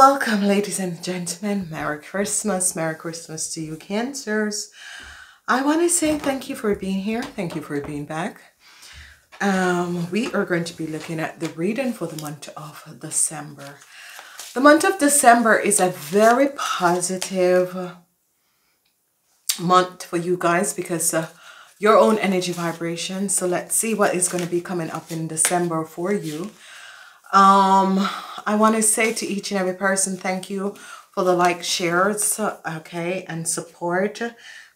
Welcome, ladies and gentlemen. Merry Christmas. Merry Christmas to you, Cancers. I want to say thank you for being here. Thank you for being back. We are going to be looking at the reading for the month of December. The month of December is a very positive month for you guys because your own energy vibration. So let's see what is going to be coming up in December for you. I want to say to each and every person, thank you for the like, shares, okay, and support.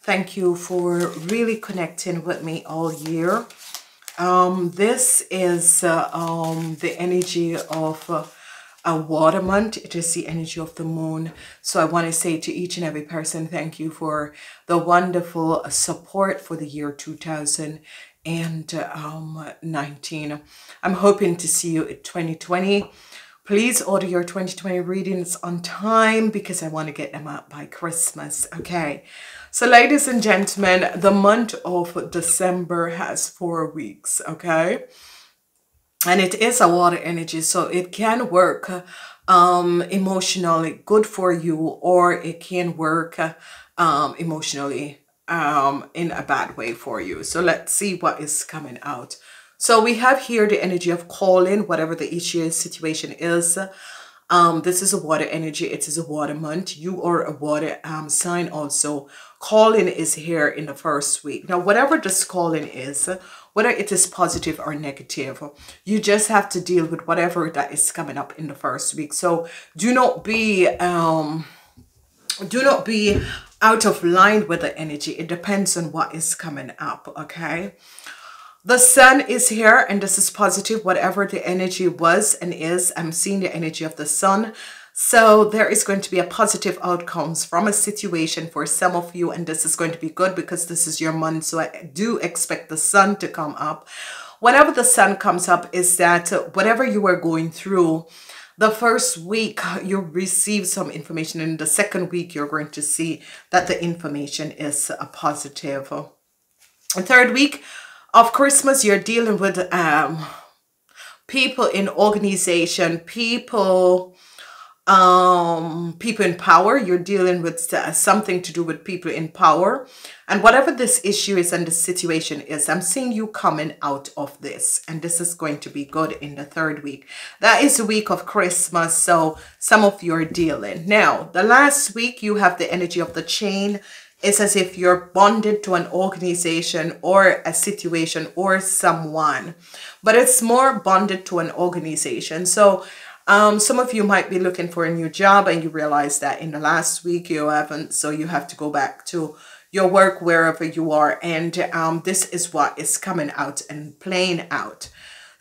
Thank you for really connecting with me all year. This is the energy of a water month. It is the energy of the moon. So I want to say to each and every person, thank you for the wonderful support for the year 2019. I'm hoping to see you in 2020. Please order your 2020 readings on time because I want to get them out by Christmas. Okay, so ladies and gentlemen, the month of December has 4 weeks, okay? And it is a water energy, so it can work emotionally good for you, or it can work emotionally in a bad way for you. So let's see what is coming out. So we have here the energy of calling, whatever the issue situation is. This is a water energy. It is a water month. You are a water sign also. Calling is here in the first week. Now, whatever this calling is, whether it is positive or negative, you just have to deal with whatever that is coming up in the first week. So do not be out of line with the energy. It depends on what is coming up, okay? The sun is here, and this is positive, whatever the energy was and is. I'm seeing the energy of the sun. So there is going to be a positive outcomes from a situation for some of you, and this is going to be good because this is your month. So I do expect the sun to come up. Whenever the sun comes up is that whatever you are going through, the first week you receive some information, and in the second week you're going to see that the information is a positive. The third week of Christmas, you're dealing with people in organization, people in power. You're dealing with something to do with people in power, and whatever this issue is and the situation is, I'm seeing you coming out of this, and this is going to be good in the third week. That is the week of Christmas, so some of you are dealing. Now, the last week, you have the energy of the chain. It's as if you're bonded to an organization or a situation or someone, but it's more bonded to an organization. So some of you might be looking for a new job, and you realize that in the last week you haven't, so you have to go back to your work wherever you are, and this is what is coming out and playing out.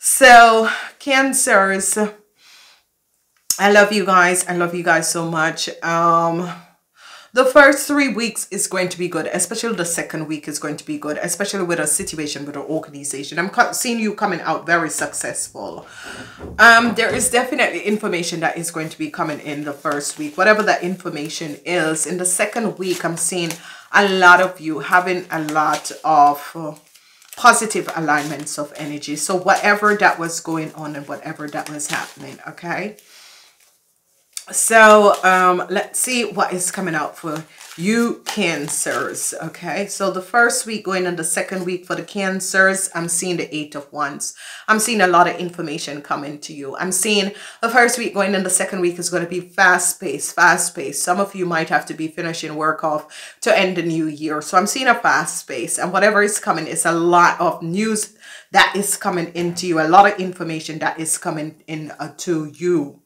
So Cancers, I love you guys. I love you guys so much. The first 3 weeks is going to be good, especially the second week is going to be good, especially with a situation, with an organization. I'm seeing you coming out very successful. There is definitely information that is going to be coming in the first week. Whatever that information is, in the second week, I'm seeing a lot of you having a lot of positive alignments of energy. So whatever that was going on and whatever that was happening, okay? So let's see what is coming out for you, Cancers. Okay, so the first week going on the second week for the Cancers, I'm seeing the Eight of Wands. I'm seeing a lot of information coming to you. I'm seeing the first week going on the second week is going to be fast-paced, fast-paced. Some of you might have to be finishing work off to end the new year. So I'm seeing a fast pace, and whatever is coming is a lot of news that is coming into you, a lot of information that is coming in to you.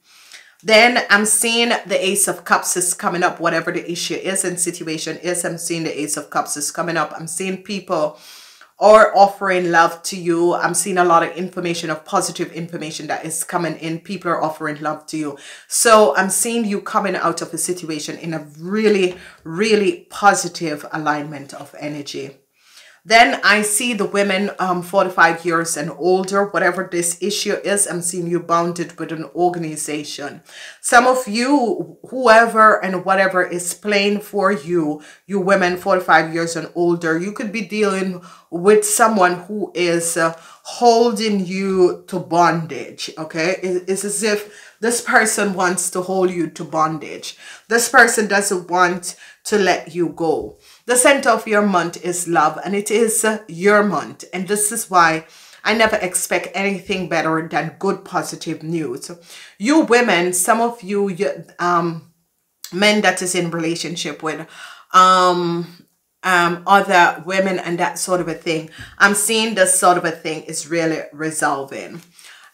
Then I'm seeing the Ace of Cups is coming up, whatever the issue is and situation is. I'm seeing the Ace of Cups is coming up. I'm seeing people are offering love to you. I'm seeing a lot of information, of positive information that is coming in. People are offering love to you. So I'm seeing you coming out of a situation in a really, really positive alignment of energy. Then I see the women 45 years and older, whatever this issue is, I'm seeing you bonded with an organization. Some of you, whoever and whatever is playing for you, you women 45 years and older, you could be dealing with someone who is holding you to bondage, okay? It's as if this person wants to hold you to bondage. This person doesn't want to let you go. The center of your month is love, and it is your month. And this is why I never expect anything better than good, positive news. You women, some of you men that is in relationship with other women and that sort of a thing, I'm seeing this sort of a thing is really resolving.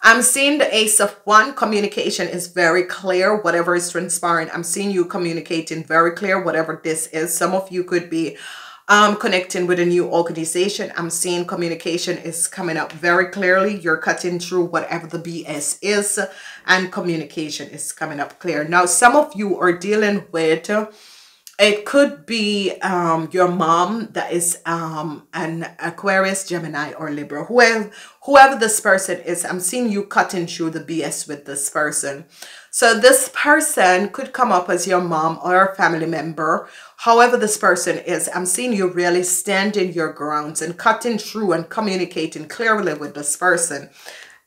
I'm seeing the Ace of Wands. Communication is very clear, whatever is transpiring. I'm seeing you communicating very clear, whatever this is. Some of you could be connecting with a new organization. I'm seeing communication is coming up very clearly. You're cutting through whatever the BS is, and communication is coming up clear. Now, some of you are dealing with... it could be your mom that is an Aquarius, Gemini, or Libra. Whoever this person is, I'm seeing you cutting through the BS with this person. So this person could come up as your mom or a family member. However this person is, I'm seeing you really standing your grounds and cutting through and communicating clearly with this person.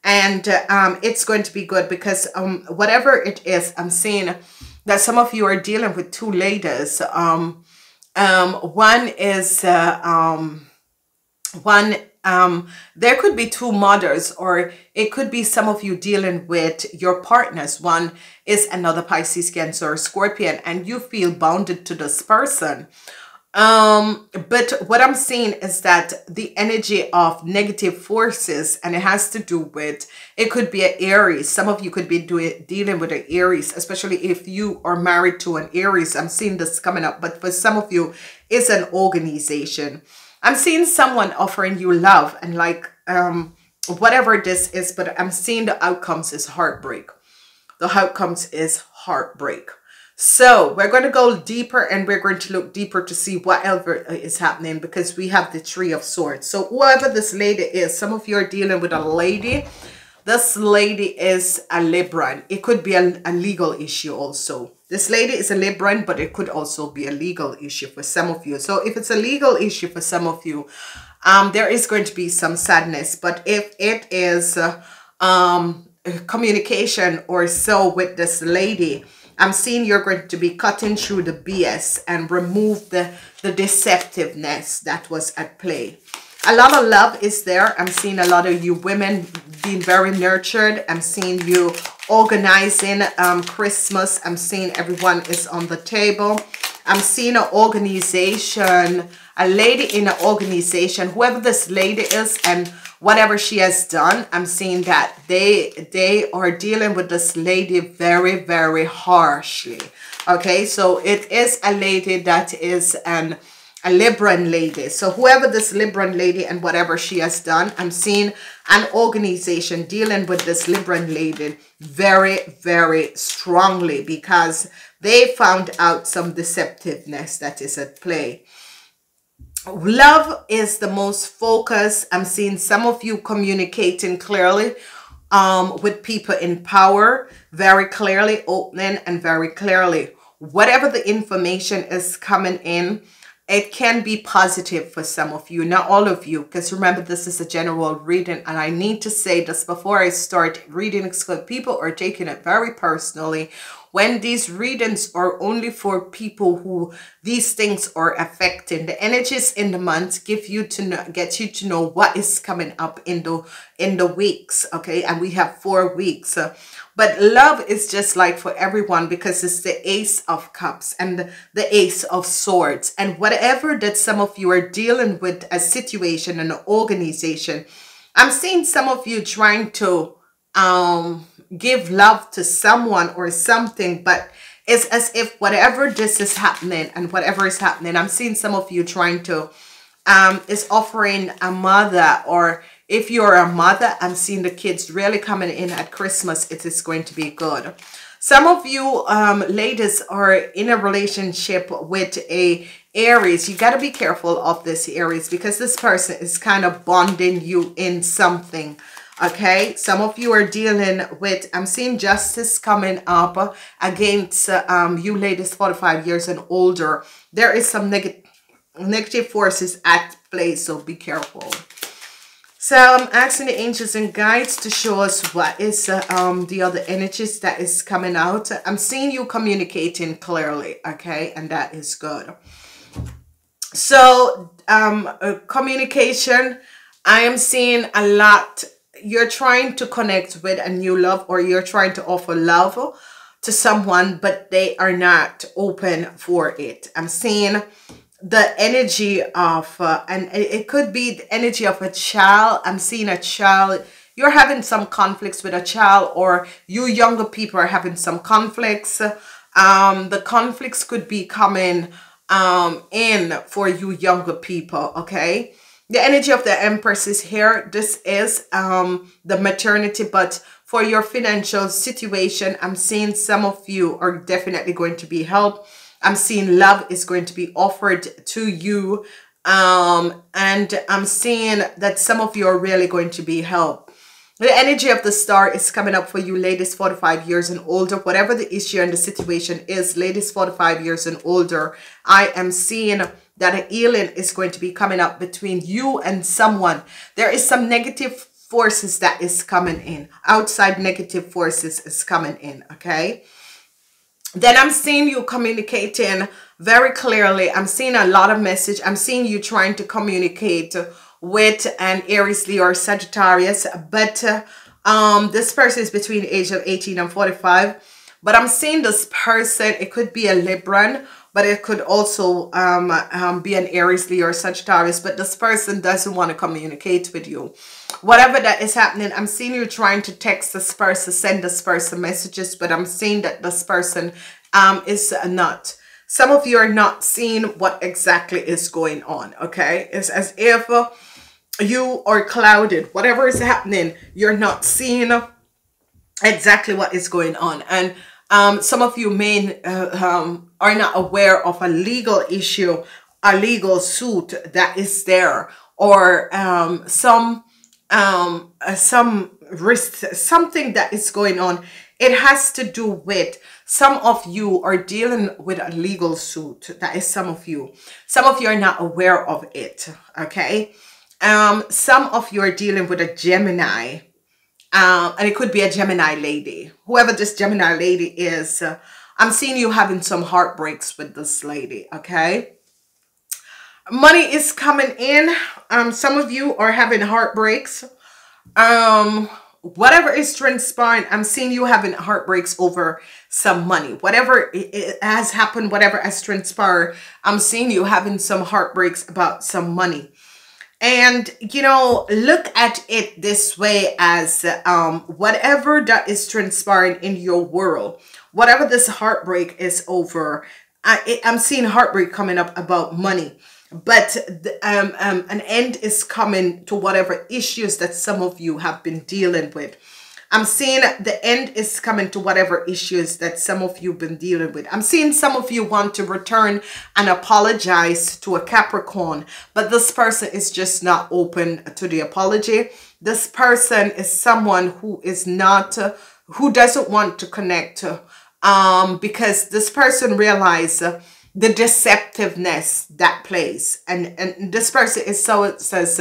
And it's going to be good because whatever it is, I'm seeing... that some of you are dealing with two ladies. One is there could be two mothers, or it could be some of you dealing with your partners. One is another Pisces, Cancer, or Scorpion, and you feel bounded to this person. But what I'm seeing is that the energy of negative forces, and it has to do with, it could be an Aries. Some of you could be dealing with an Aries, especially if you are married to an Aries. I'm seeing this coming up, but for some of you, it's an organization. I'm seeing someone offering you love and like, whatever this is, but I'm seeing the outcomes is heartbreak. The outcomes is heartbreak. So we're going to go deeper, and we're going to look deeper to see whatever is happening, because we have the Three of Swords. So whoever this lady is, some of you are dealing with a lady. This lady is a Libran. It could be a legal issue also. This lady is a Libran, but it could also be a legal issue for some of you. So if it's a legal issue for some of you, there is going to be some sadness. But if it is communication or so with this lady, I'm seeing you're going to be cutting through the BS and remove the deceptiveness that was at play. A lot of love is there. I'm seeing a lot of you women being very nurtured. I'm seeing you organizing Christmas. I'm seeing everyone is on the table. I'm seeing an organization, a lady in an organization, whoever this lady is and whatever she has done, I'm seeing that they are dealing with this lady very, very harshly. Okay, so it is a lady that is a Libran lady. So whoever this Libran lady and whatever she has done, I'm seeing an organization dealing with this Libran lady very, very strongly, because they found out some deceptiveness that is at play. Love is the most focused. I'm seeing some of you communicating clearly with people in power, very clearly, opening and very clearly. Whatever the information is coming in, it can be positive for some of you, not all of you, because remember, this is a general reading, and I need to say this before I start reading, because people are taking it very personally. When these readings are only for people who these things are affecting, the energies in the month give you to know, get you to know what is coming up in the weeks, okay? And we have 4 weeks. But love is just like for everyone, because it's the Ace of Cups and the Ace of Swords. And whatever that some of you are dealing with, a situation and an organization, I'm seeing some of you trying to give love to someone or something, but it's as if whatever this is happening and whatever is happening, I'm seeing some of you trying to, is offering a mother, or if you're a mother, I'm seeing the kids really coming in at Christmas. It is going to be good. Some of you ladies are in a relationship with a Aries. You got to be careful of this Aries, because this person is kind of bonding you in something. Okay, some of you are dealing with, I'm seeing justice coming up against you ladies 45 years and older. There is some negative forces at play, so be careful. So I'm asking the angels and guides to show us what is the other energies that is coming out. I'm seeing you communicating clearly, okay, and that is good. So communication, I am seeing a lot. You're trying to connect with a new love, or you're trying to offer love to someone, but they are not open for it. I'm seeing the energy of, and it could be the energy of a child. I'm seeing a child. You're having some conflicts with a child, or you younger people are having some conflicts. The conflicts could be coming in for you younger people, okay? The energy of the Empress is here. This is the maternity, but for your financial situation, I'm seeing some of you are definitely going to be helped. I'm seeing love is going to be offered to you. And I'm seeing that some of you are really going to be helped. The energy of the star is coming up for you, ladies 45 years and older. Whatever the issue and the situation is, ladies 45 years and older, I am seeing that a healing is going to be coming up between you and someone. There is some negative forces that is coming in. Outside negative forces is coming in, okay? Then I'm seeing you communicating very clearly. I'm seeing a lot of message. I'm seeing you trying to communicate with an Aries, Leo, or Sagittarius. But this person is between the age of 18 and 45. But I'm seeing this person, it could be a Libran, but it could also be an Aries, Leo, or Sagittarius. But this person doesn't want to communicate with you. Whatever that is happening, I'm seeing you trying to text this person, send this person messages, but I'm seeing that this person is not. Some of you are not seeing what exactly is going on, okay? It's as if you are clouded. Whatever is happening, you're not seeing exactly what is going on. And some of you may are not aware of a legal issue, a legal suit that is there, or some risk, something that is going on. It has to do with some of you are dealing with a legal suit. That is some of you. Some of you are not aware of it, okay? Some of you are dealing with a Gemini. And it could be a Gemini lady. Whoever this Gemini lady is, I'm seeing you having some heartbreaks with this lady, okay? Money is coming in. Some of you are having heartbreaks. Whatever is transpiring, I'm seeing you having heartbreaks over some money. Whatever it has happened, whatever has transpired, I'm seeing you having some heartbreaks about some money. And, you know, look at it this way, as whatever that is transpiring in your world, whatever this heartbreak is over, I'm seeing heartbreak coming up about money. But an end is coming to whatever issues that some of you have been dealing with. I'm seeing the end is coming to whatever issues that some of you have been dealing with. I'm seeing some of you want to return and apologize to a Capricorn, but this person is just not open to the apology. This person is someone who is not, who doesn't want to connect, because this person realized the deceptiveness that plays. And this person is so, it says,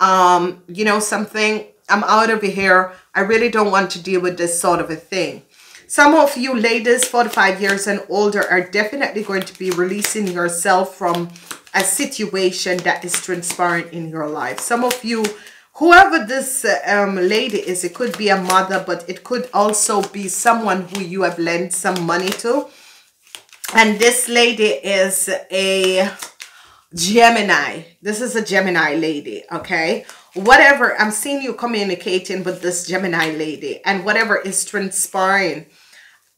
you know something, I'm out of here. I really don't want to deal with this sort of a thing. Some of you ladies 45 years and older are definitely going to be releasing yourself from a situation that is transpiring in your life. Some of you, whoever this lady is, it could be a mother, but it could also be someone who you have lent some money to. And this lady is a Gemini. This is a Gemini lady, okay? Whatever, I'm seeing you communicating with this Gemini lady, and whatever is transpiring,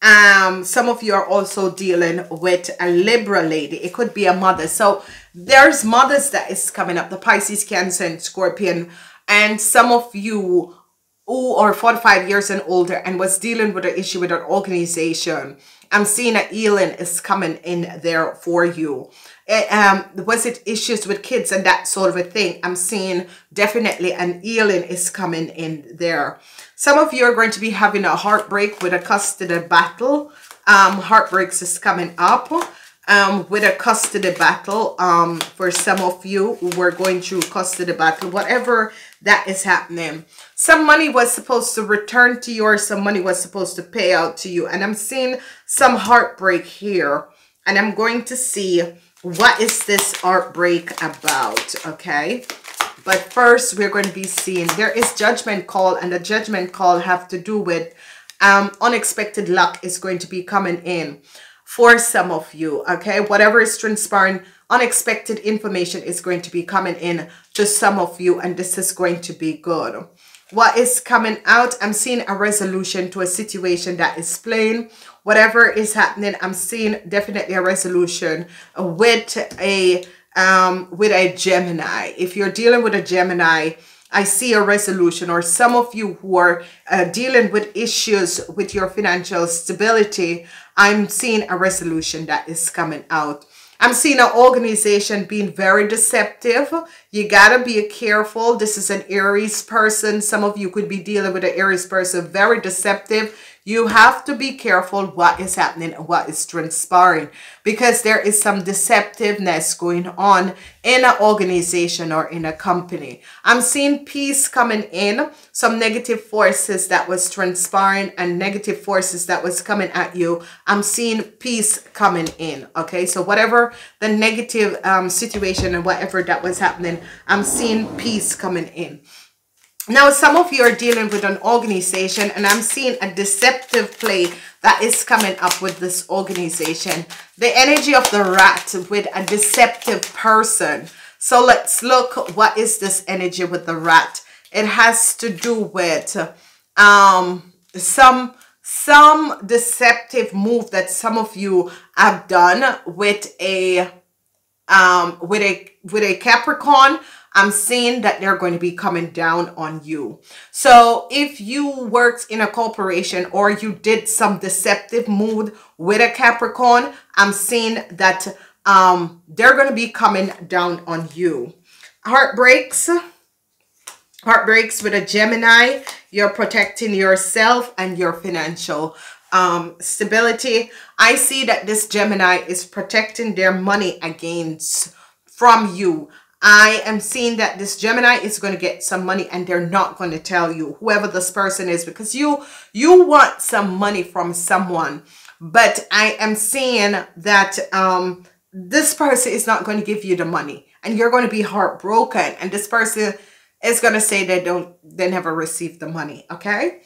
some of you are also dealing with a Libra lady. It could be a mother. So there's mothers that is coming up, the Pisces, Cancer, and Scorpion. And some of you or 45 years and older and was dealing with an issue with an organization, I'm seeing a healing is coming in there for you. Was it issues with kids and that sort of a thing? I'm seeing definitely an healing is coming in there. Some of you are going to be having a heartbreak with a custody battle. Heartbreaks is coming up with a custody battle. For some of you who were going through custody battle, whatever that is happening. Some money was supposed to return to you, or some money was supposed to pay out to you. And I'm seeing some heartbreak here. And I'm going to see what is this heartbreak about, okay? But first, we're going to be seeing there is judgment call, and the judgment call have to do with unexpected luck is going to be coming in for some of you, okay? Whatever is transpiring, unexpected information is going to be coming in to some of you, and this is going to be good. What is coming out? I'm seeing a resolution to a situation that is plain. Whatever is happening, I'm seeing definitely a resolution with a Gemini. If you're dealing with a Gemini, I see a resolution, or some of you who are dealing with issues with your financial stability, I'm seeing a resolution that is coming out. I'm seeing an organization being very deceptive. You gotta be careful. This is an Aries person. Some of you could be dealing with an Aries person, very deceptive. You have to be careful what is happening and what is transpiring, because there is some deceptiveness going on in an organization or in a company. I'm seeing peace coming in, some negative forces that was transpiring and negative forces that was coming at you. I'm seeing peace coming in, okay? So whatever the negative situation and whatever that was happening, I'm seeing peace coming in. Now, some of you are dealing with an organization, and I'm seeing a deceptive play that is coming up with this organization. The energy of the rat with a deceptive person. So let's look, what is this energy with the rat? It has to do with some deceptive move that some of you have done with a Capricorn. I'm seeing that they're going to be coming down on you. So if you worked in a corporation or you did some deceptive move with a Capricorn, I'm seeing that they're going to be coming down on you. Heartbreaks. Heartbreaks with a Gemini. You're protecting yourself and your financial stability. I see that this Gemini is protecting their money from you. I am seeing that this Gemini is going to get some money, and they're not going to tell you, whoever this person is, because you want some money from someone. But I am seeing that this person is not going to give you the money, and you're going to be heartbroken. And this person is going to say they never received the money. Okay.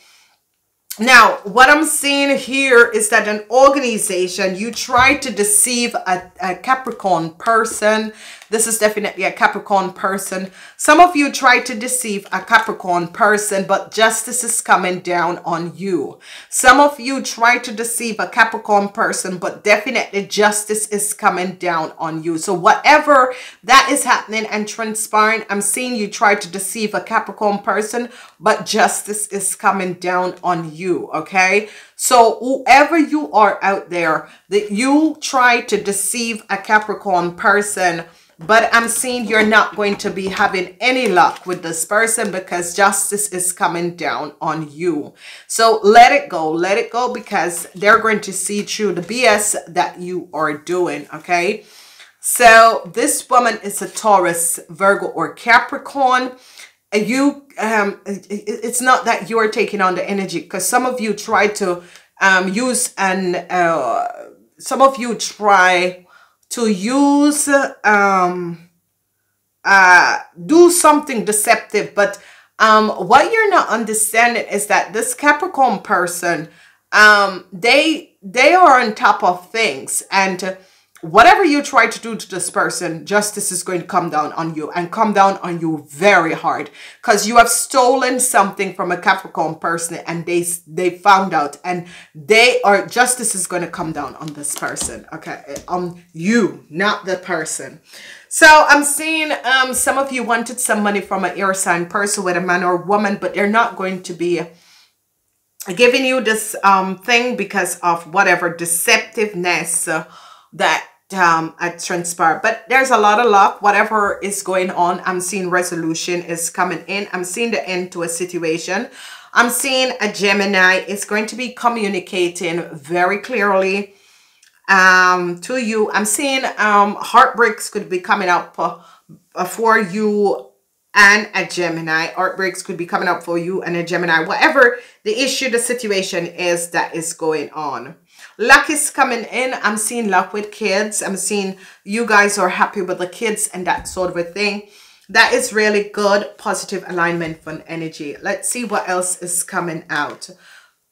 Now, what I'm seeing here is that an organization, you try to deceive a Capricorn person. This is definitely a Capricorn person. Some of you try to deceive a Capricorn person, but justice is coming down on you. Some of you try to deceive a Capricorn person, but definitely justice is coming down on you. So whatever that is happening and transpiring, I'm seeing you try to deceive a Capricorn person, but justice is coming down on you. Okay, so whoever you are out there that you try to deceive a Capricorn person, but I'm seeing you're not going to be having any luck with this person, because justice is coming down on you. So let it go, because they're going to see through the BS that you are doing. Okay, so this woman is a Taurus, Virgo, or Capricorn. You it's not that you are taking on the energy, because some of you try to do something deceptive. But what you're not understanding is that this Capricorn person, they are on top of things, and whatever you try to do to this person, justice is going to come down on you, and come down on you very hard, because you have stolen something from a Capricorn person, and they found out, and justice is going to come down on this person. Okay, on you, not the person. So I'm seeing some of you wanted some money from an air sign person, whether man or woman, but they're not going to be giving you this thing because of whatever deceptiveness that had transpired. But there's a lot of luck. Whatever is going on, I'm seeing resolution is coming in. I'm seeing the end to a situation. I'm seeing a Gemini is going to be communicating very clearly to you. I'm seeing heartbreaks could be coming up for you and a Gemini. Heartbreaks could be coming up for you and a Gemini. Whatever the issue, the situation is that is going on. Luck is coming in. I'm seeing luck with kids. I'm seeing you guys are happy with the kids and that sort of a thing. That is really good, positive alignment, fun energy. Let's see what else is coming out.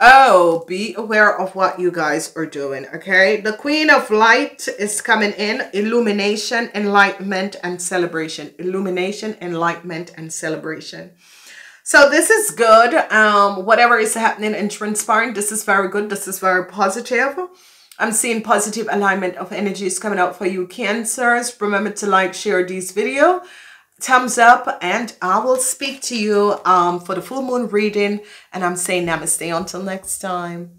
Oh, be aware of what you guys are doing, okay? The Queen of Light is coming in. Illumination, enlightenment, and celebration. Illumination, enlightenment, and celebration. So this is good. Whatever is happening and transpiring, this is very good. This is very positive. I'm seeing positive alignment of energies coming out for you, Cancers. Remember to like, share this video. Thumbs up, and I will speak to you for the full moon reading, and I'm saying namaste until next time.